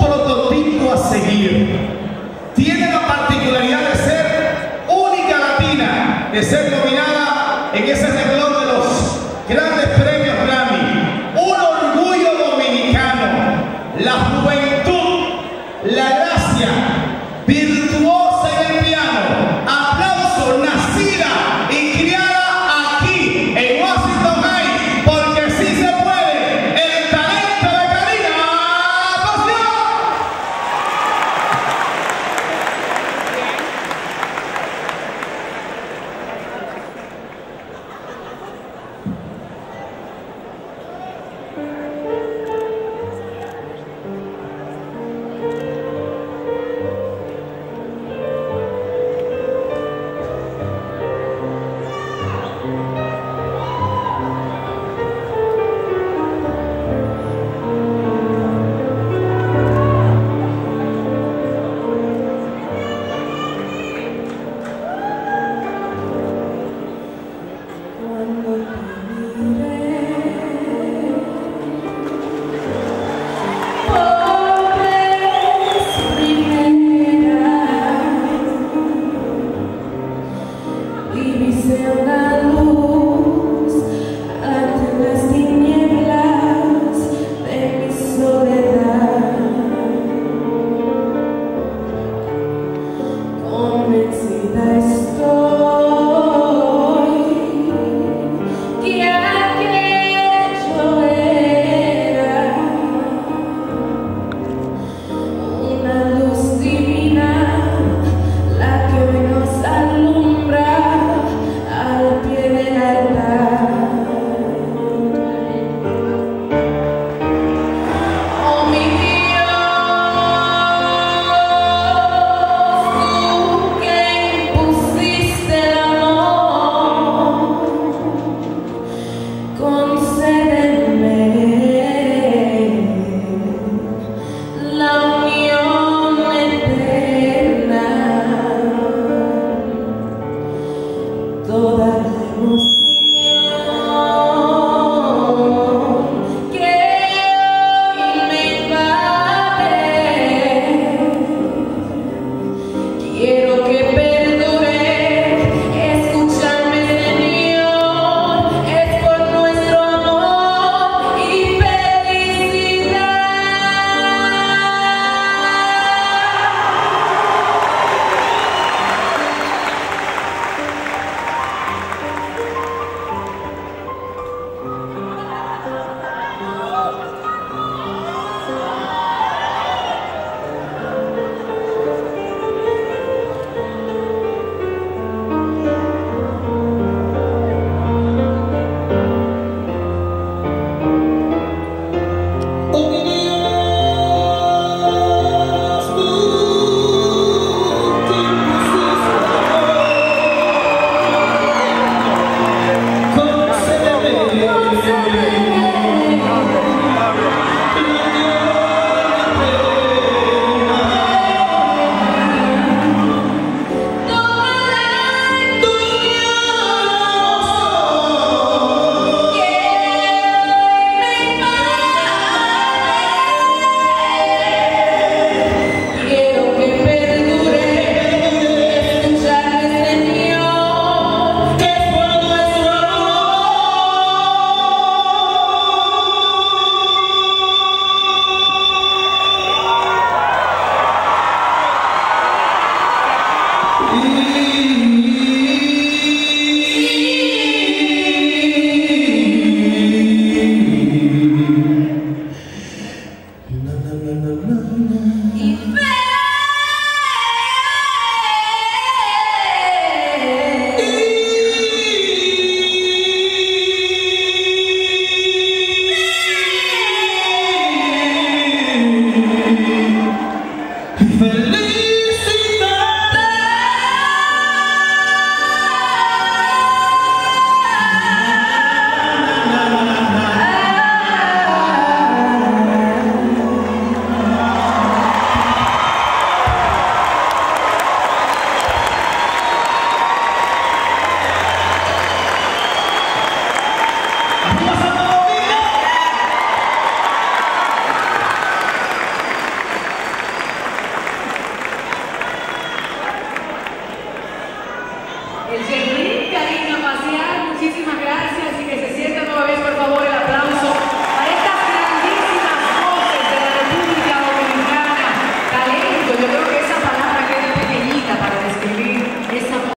prototipo a seguir. Tiene la particularidad de ser única latina, de ser nominada en ese renglón de los grandes premios Grammy. Un orgullo dominicano, la juventud, la gracia.